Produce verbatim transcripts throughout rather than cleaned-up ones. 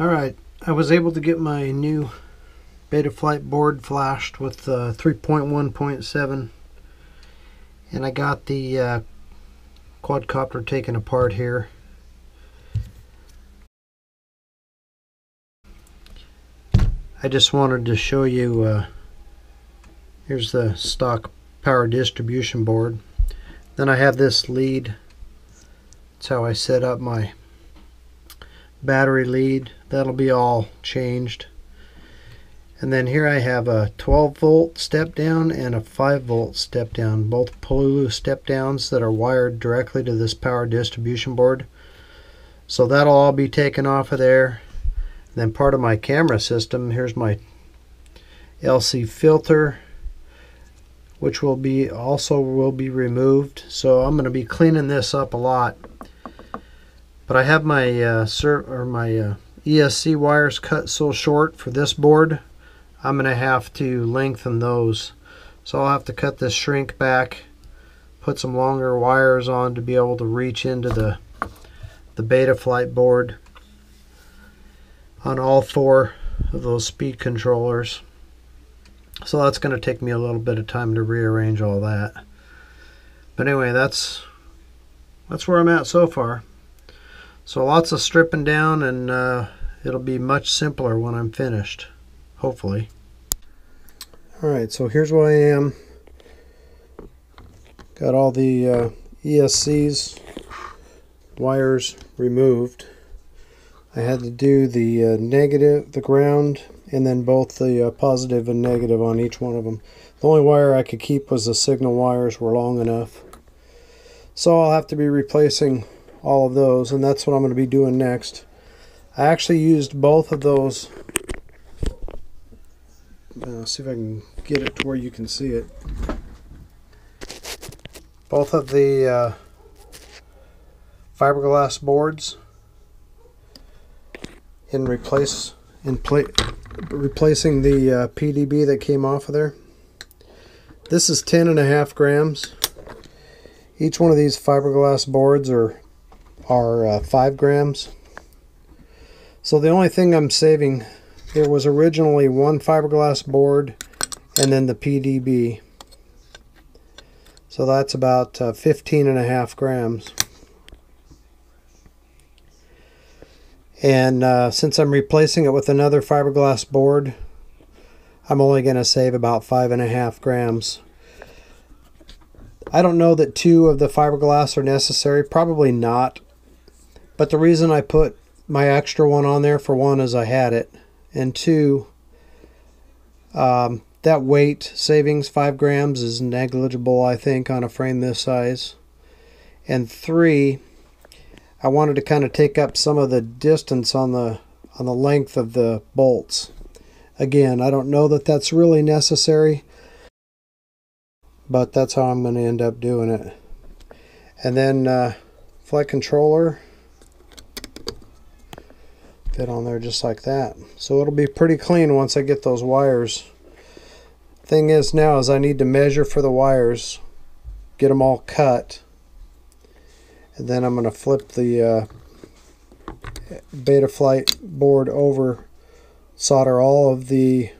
Alright, I was able to get my new Betaflight board flashed with uh, three point one point seven, and I got the uh, quadcopter taken apart here. I just wanted to show you, uh, here's the stock power distribution board. Then I have this lead. That's how I set up my battery lead. That'll be all changed. And then here I have a twelve volt step down and a five volt step down, both Pololu step downs that are wired directly to this power distribution board. So that'll all be taken off of there. Then part of my camera system, here's my L C filter, which will be also will be removed. So I'm going to be cleaning this up a lot. But I have my uh, ser or my uh, E S C wires cut so short for this board, I'm going to have to lengthen those. So I'll have to cut this shrink back, put some longer wires on to be able to reach into the the Betaflight board on all four of those speed controllers. So that's going to take me a little bit of time to rearrange all that. But anyway, that's that's where I'm at so far. So lots of stripping down, and uh, it'll be much simpler when I'm finished, hopefully. Alright, so here's where I am. Got all the uh, E S C's wires removed. I had to do the uh, negative, the ground, and then both the uh, positive and negative on each one of them. The only wire I could keep was the signal wires were long enough. So I'll have to be replacing all of those, and that's what I'm going to be doing next. I actually used both of those. Uh, see if I can get it to where you can see it. Both of the uh, fiberglass boards. In replace in play, replacing the uh, P D B that came off of there. This is ten and a half grams. Each one of these fiberglass boards are are uh, five grams. So the only thing I'm saving, there was originally one fiberglass board and then the P D B. So that's about uh, fifteen and a half grams. And uh, since I'm replacing it with another fiberglass board, I'm only going to save about five and a half grams. I don't know that two of the fiberglass are necessary, probably not. But the reason I put my extra one on there, for one, is I had it, and two, um, that weight savings, five grams, is negligible, I think, on a frame this size. And three, I wanted to kind of take up some of the distance on the on the length of the bolts. Again, I don't know that that's really necessary, but that's how I'm going to end up doing it. And then uh, flight controller fit on there just like that. So it'll be pretty clean once I get those wires. Thing is now is I need to measure for the wires, get them all cut. And then I'm going to flip the uh, Betaflight board over, solder all of the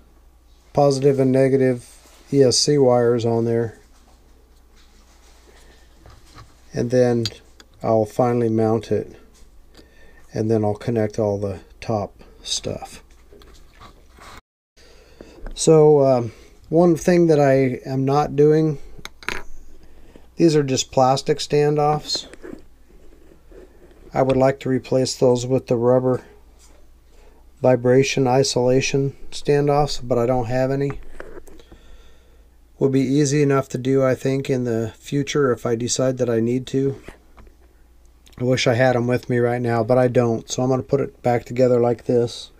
positive and negative E S C wires on there, and then I'll finally mount it, and then I'll connect all the top stuff. So um, one thing that I am not doing, these are just plastic standoffs. I would like to replace those with the rubber vibration isolation standoffs, but I don't have any. Will be easy enough to do, I think, in the future if I decide that I need to. I wish I had them with me right now, but I don't, so I'm going to put it back together like this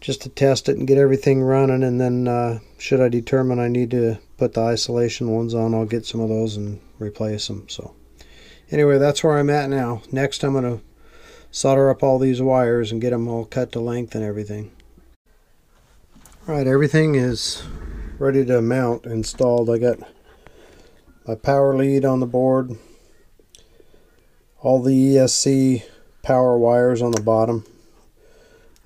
just to test it and get everything running, and then uh, should I determine I need to put the isolation ones on, I'll get some of those and replace them. So anyway, that's where I'm at now. Next, I'm going to solder up all these wires and get them all cut to length and everything. Alright, everything is ready to mount, installed. I got my power lead on the board, all the E S C power wires on the bottom.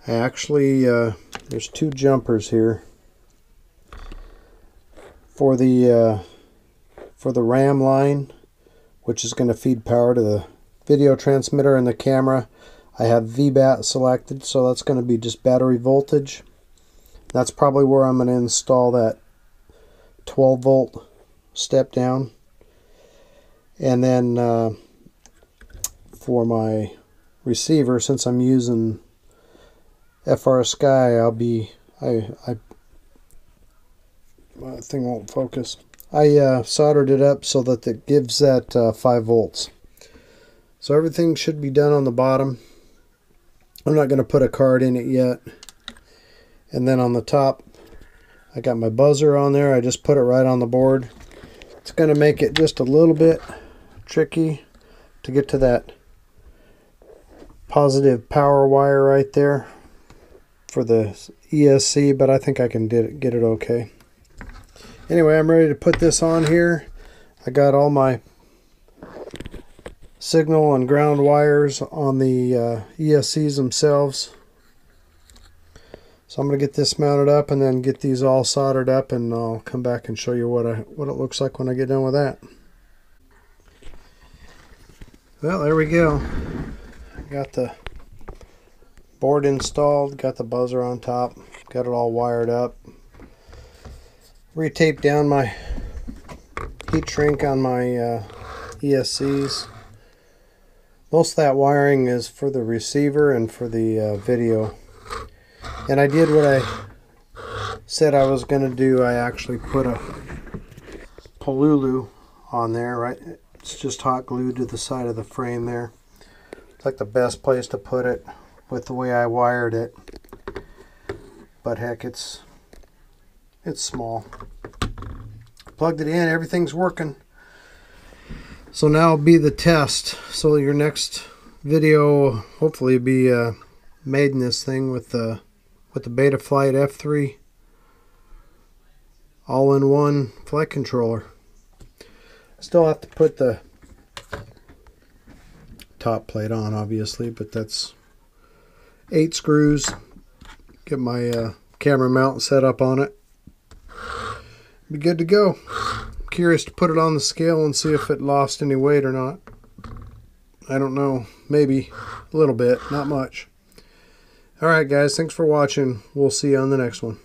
Actually, uh, there's two jumpers here for the uh, for the RAM line, which is going to feed power to the video transmitter and the camera. I have V BAT selected, so that's going to be just battery voltage. That's probably where I'm going to install that twelve volt step down. And then uh, for my receiver, since I'm using FrSky, I'll be I, I my thing won't focus. I uh, soldered it up so that it gives that uh, five volts. So everything should be done on the bottom. I'm not going to put a card in it yet. And then on the top, I got my buzzer on there. I just put it right on the board. It's going to make it just a little bit tricky to get to that positive power wire right there for the E S C, but I think I can get it, get it okay. Anyway, I'm ready to put this on here. I got all my signal and ground wires on the uh, E S Cs themselves. So I'm going to get this mounted up and then get these all soldered up, and I'll come back and show you what, I, what it looks like when I get done with that. Well, there we go. Got the board installed, got the buzzer on top, got it all wired up. Retaped down my heat shrink on my uh, E S Cs. Most of that wiring is for the receiver and for the uh, video. And I did what I said I was going to do. I actually put a Pololu on there, right? It's just hot glued to the side of the frame there. It's like the best place to put it with the way I wired it. But heck, it's, it's small. Plugged it in, everything's working. So now will be the test. So your next video hopefully be uh, made in this thing with the with the Betaflight F three all-in-one flight controller. Still have to put the top plate on, obviously, but that's eight screws. Get my uh, camera mount set up on it. Be good to go. Curious to put it on the scale and see if it lost any weight or not. I don't know, maybe a little bit, not much. All right guys, thanks for watching. We'll see you on the next one.